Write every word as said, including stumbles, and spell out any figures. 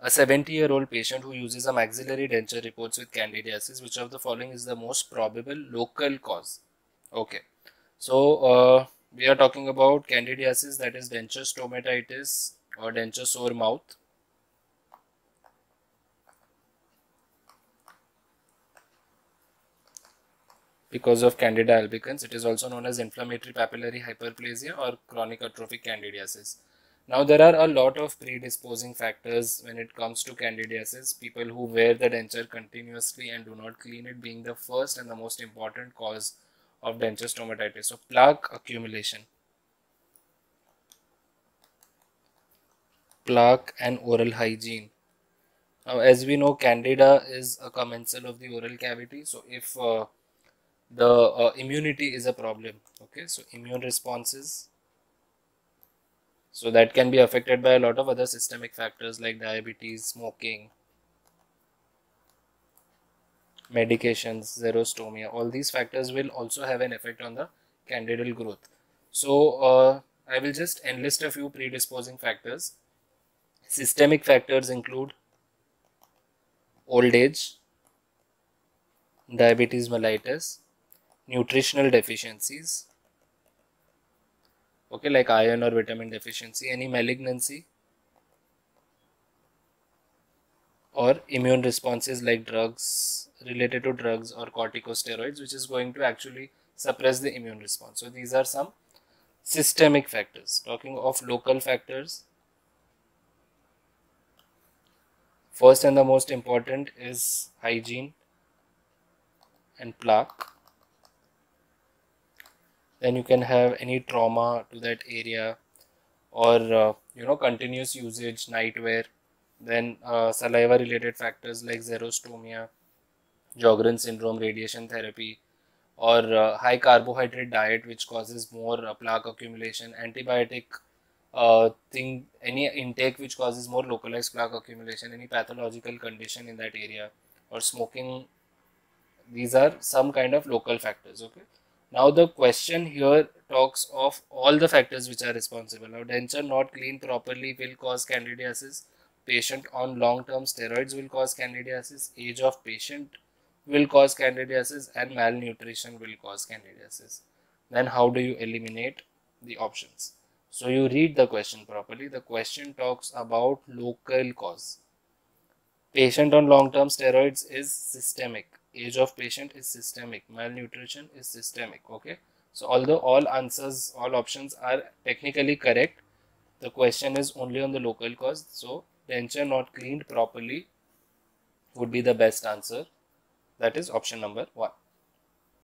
A seventy year old patient who uses a maxillary denture reports with candidiasis. Which of the following is the most probable local cause? Okay, so uh, we are talking about candidiasis, that is denture stomatitis or denture sore mouth. Because of Candida albicans, it is also known as inflammatory papillary hyperplasia or chronic atrophic candidiasis. Now, there are a lot of predisposing factors when it comes to candidiasis. People who wear the denture continuously and do not clean it being the first and the most important cause of denture stomatitis. So, plaque accumulation, plaque and oral hygiene. Now, as we know, Candida is a commensal of the oral cavity. So, if uh, the uh, immunity is a problem, okay, so immune responses. So that can be affected by a lot of other systemic factors like diabetes, smoking, medications, xerostomia. All these factors will also have an effect on the candidal growth. So uh, I will just enlist a few predisposing factors. Systemic factors include old age, diabetes mellitus, nutritional deficiencies, okay, like iron or vitamin deficiency, any malignancy, or immune responses like drugs, related to drugs or corticosteroids, which is going to actually suppress the immune response. So these are some systemic factors. Talking of local factors, first and the most important is hygiene and plaque. Then you can have any trauma to that area, or uh, you know, continuous usage, nightwear, then uh, saliva related factors like xerostomia, Sjögren's syndrome, radiation therapy, or uh, high carbohydrate diet which causes more uh, plaque accumulation, antibiotic uh, thing, any intake which causes more localized plaque accumulation, any pathological condition in that area, or smoking. These are some kind of local factors, okay. Now the question here talks of all the factors which are responsible. Now, denture not cleaned properly will cause candidiasis. Patient on long-term steroids will cause candidiasis. Age of patient will cause candidiasis, and malnutrition will cause candidiasis. Then how do you eliminate the options? So you read the question properly. The question talks about local cause. Patient on long-term steroids is systemic. Age of patient is systemic, malnutrition is systemic, okay. So although all answers, all options are technically correct, the question is only on the local cause. So denture not cleaned properly would be the best answer, that is option number one.